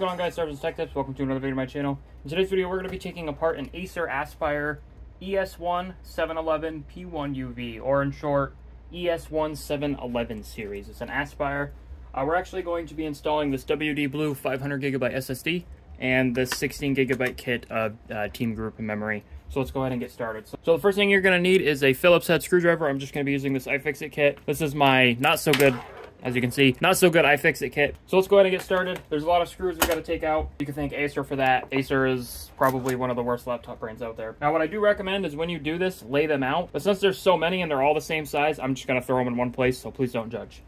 going on, guys? Service and Tech Tips. Welcome to another video of my channel. In today's video, we're going to be taking apart an Acer Aspire ES1-711 P1 UV, or in short, ES1-711 series. It's an Aspire. We're actually going to be installing this WD Blue 500GB SSD and the 16GB kit of Team Group and memory. So let's go ahead and get started. So the first thing you're going to need is a Phillips head screwdriver. I'm just going to be using this iFixit kit. This is my not-so-good... As you can see, not so good iFixit kit. So let's go ahead and get started. There's a lot of screws we got to take out. You can thank Acer for that. Acer is probably one of the worst laptop brands out there. Now, what I do recommend is when you do this, lay them out. But since there's so many and they're all the same size, I'm just gonna throw them in one place, so please don't judge.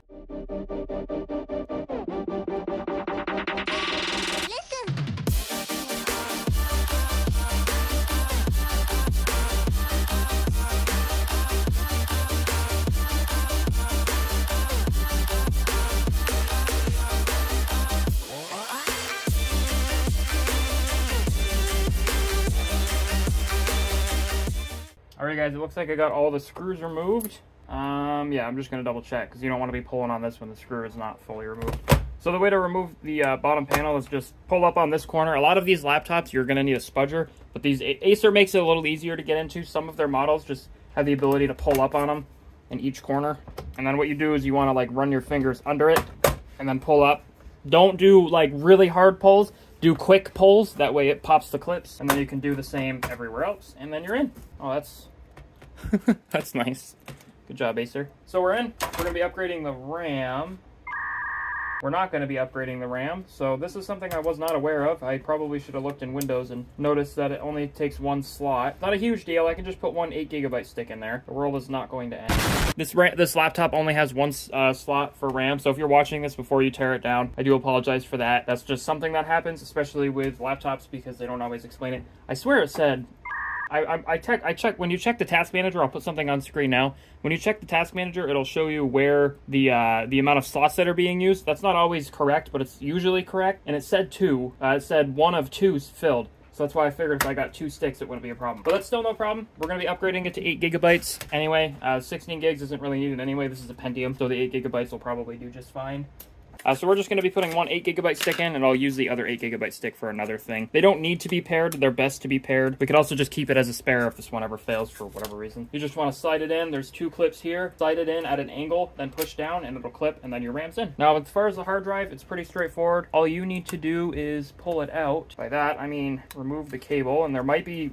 Alright guys, it looks like I got all the screws removed. Yeah, I'm just going to double check because you don't want to be pulling on this when the screw is not fully removed. So the way to remove the bottom panel is just pull up on this corner. A lot of these laptops, you're going to need a spudger, but these Acer makes it a little easier to get into. Some of their models just have the ability to pull up on them in each corner. And then what you do is you want to like run your fingers under it and then pull up. Don't do like really hard pulls. Do quick pulls. That way it pops the clips. And then you can do the same everywhere else. And then you're in. Oh, that's... That's nice. Good job, Acer. So we're in. We're going to be upgrading the RAM. We're not going to be upgrading the RAM. So this is something I was not aware of. I probably should have looked in Windows and noticed that it only takes one slot. Not a huge deal. I can just put one 8GB stick in there. The world is not going to end. This laptop only has one slot for RAM. So if you're watching this before you tear it down, I do apologize for that. That's just something that happens, especially with laptops, because they don't always explain it. I swear it said... I check when you check the task manager. I'll put something on screen now. When you check the task manager, it'll show you where the amount of slots that are being used. That's not always correct, but it's usually correct. And it said two. It said one of two's filled. So that's why I figured if I got two sticks, it wouldn't be a problem. But that's still no problem. We're gonna be upgrading it to 8GB anyway. 16 gigs isn't really needed anyway. This is a Pentium, so the 8GB will probably do just fine. So we're just going to be putting one 8GB stick in, and I'll use the other 8GB stick for another thing. They don't need to be paired. They're best to be paired. We could also just keep it as a spare if this one ever fails for whatever reason. You just want to slide it in. There's two clips here. Slide it in at an angle, then push down, and it'll clip, and then your RAM's in. Now, as far as the hard drive, it's pretty straightforward. All you need to do is pull it out. By that, I mean remove the cable, and there might be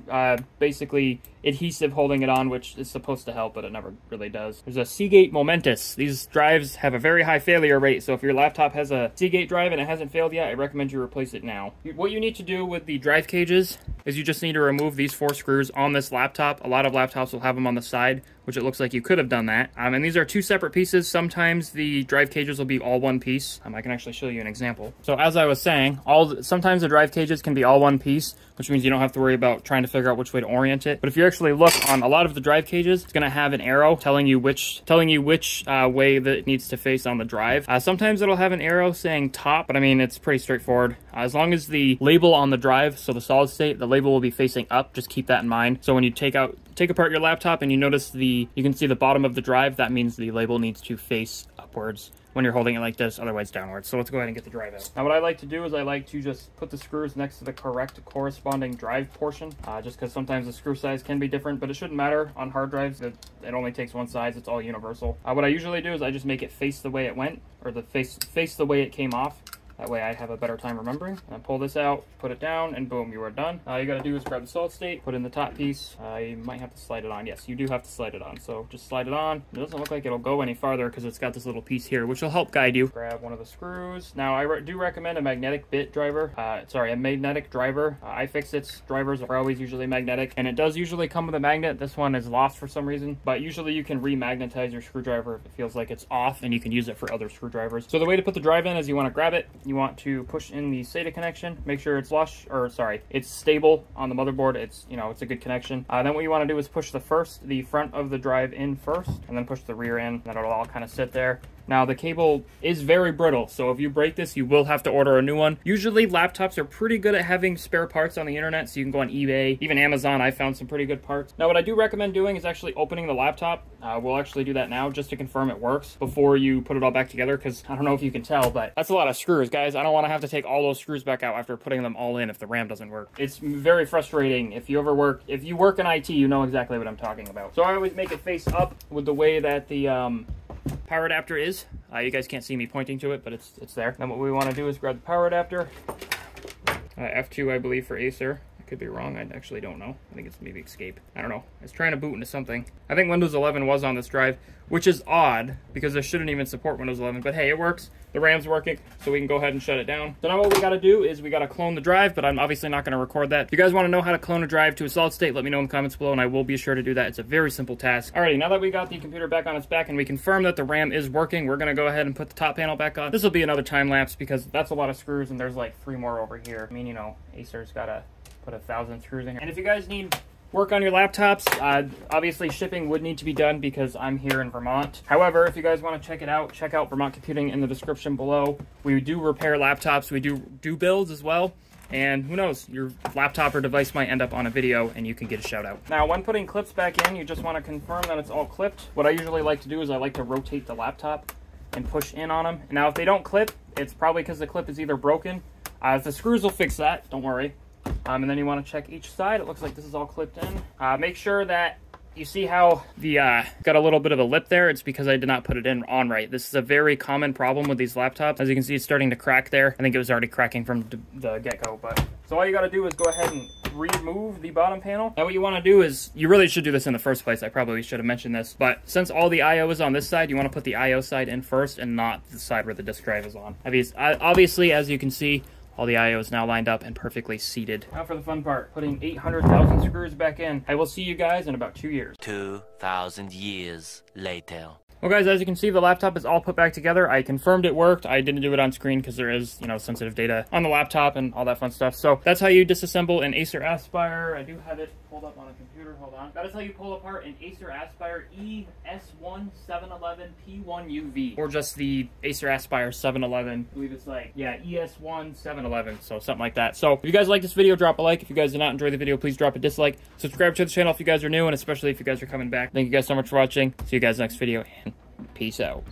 basically adhesive holding it on, which is supposed to help, but it never really does. There's a Seagate Momentus. These drives have a very high failure rate, so if your laptop has a Seagate drive and it hasn't failed yet, I recommend you replace it now. What you need to do with the drive cages is you just need to remove these four screws on this laptop. A lot of laptops will have them on the side, which it looks like you could have done that. And these are two separate pieces. Sometimes the drive cages will be all one piece. I can actually show you an example. So as I was saying, sometimes the drive cages can be all one piece, which means you don't have to worry about trying to figure out which way to orient it. But if you actually look on a lot of the drive cages, it's going to have an arrow telling you which way that it needs to face on the drive. Sometimes it'll have an arrow saying top, but I mean, it's pretty straightforward. As long as the label on the drive, so the solid state, the label will be facing up. Just keep that in mind. So when you take apart your laptop and you notice you can see the bottom of the drive, that means the label needs to face upwards when you're holding it like this, otherwise downwards. So let's go ahead and get the drive out. Now what I like to do is I like to just put the screws next to the correct corresponding drive portion, just because sometimes the screw size can be different, but it shouldn't matter on hard drives. It only takes one size, it's all universal. What I usually do is I just make it face the way it went, or the face the way it came off. That way I have a better time remembering. And pull this out, put it down, and boom, you are done. All you gotta do is grab the solid state, put in the top piece. You might have to slide it on. Yes, you do have to slide it on. So just slide it on. It doesn't look like it'll go any farther because it's got this little piece here, which will help guide you. Grab one of the screws. Now I do recommend a magnetic bit driver. Sorry, a magnetic driver. iFixit's drivers are always usually magnetic, and it does usually come with a magnet. This one is lost for some reason, but usually you can remagnetize your screwdriver if it feels like it's off, and you can use it for other screwdrivers. So the way to put the drive in is you wanna grab it. You want to push in the SATA connection, make sure it's flush, or sorry, it's stable on the motherboard. It's, you know, it's a good connection. Then what you want to do is push the front of the drive in first, and then push the rear in, and that'll all kind of sit there. Now the cable is very brittle, so if you break this, you will have to order a new one. Usually laptops are pretty good at having spare parts on the internet, so you can go on eBay, even Amazon. I found some pretty good parts. Now what I do recommend doing is actually opening the laptop. We'll actually do that now just to confirm it works before you put it all back together, because I don't know if you can tell, but that's a lot of screws, guys. I don't want to have to take all those screws back out after putting them all in if the RAM doesn't work. It's very frustrating. If you work in IT, you know exactly what I'm talking about. So I always make it face up with the way that the power adapter is. You guys can't see me pointing to it, but it's there. Then what we want to do is grab the power adapter. F2, I believe, for Acer. I could be wrong. I actually don't know. I think it's maybe escape. I don't know. It's trying to boot into something. I think Windows 11 was on this drive, which is odd because there shouldn't even support Windows 11. But hey, it works. The RAM's working, so we can go ahead and shut it down. So now what we gotta do is we gotta clone the drive, but I'm obviously not gonna record that. If you guys wanna know how to clone a drive to a solid state, let me know in the comments below, and I will be sure to do that. It's a very simple task. Alrighty, now that we got the computer back on its back and we confirm that the RAM is working, we're gonna go ahead and put the top panel back on. This will be another time lapse because that's a lot of screws, and there's like 3 more over here. I mean, you know, Acer's gotta put 1,000 screws in here. And if you guys need work on your laptops, obviously shipping would need to be done because I'm here in Vermont. However, if you guys want to check it out, check out Vermont Computing in the description below. We do repair laptops, we do builds as well, and who knows, your laptop or device might end up on a video and you can get a shout out. Now when putting clips back in, you just want to confirm that it's all clipped. What I usually like to do is I like to rotate the laptop and push in on them. Now if they don't clip, it's probably because the clip is either broken. If the screws will fix that, don't worry. And then you want to check each side. It looks like this is all clipped in. Make sure that you see how the got a little bit of a lip there. It's because I did not put it in on right. This is a very common problem with these laptops. As you can see, it's starting to crack there. I think it was already cracking from the get-go, but so all you got to do is go ahead and remove the bottom panel. Now what you want to do is, you really should do this in the first place, I probably should have mentioned this, but since all the IO is on this side, you want to put the IO side in first and not the side where the disk drive is on. Obviously, as you can see, all the IO is now lined up and perfectly seated. Now for the fun part, putting 800,000 screws back in. I will see you guys in about 2 years. 2,000 years later. Well guys, as you can see, the laptop is all put back together. I confirmed it worked. I didn't do it on screen because there is, you know, sensitive data on the laptop and all that fun stuff. So that's how you disassemble an Acer Aspire. I do have it pulled up on the computer, hold on. That is how you pull apart an Acer Aspire ES1-711 P1 UV. Or just the Acer Aspire 711. I believe it's like, yeah, ES1-711, so something like that. So if you guys like this video, drop a like. If you guys did not enjoy the video, please drop a dislike. Subscribe to the channel if you guys are new, and especially if you guys are coming back. Thank you guys so much for watching. See you guys next video. Peace out.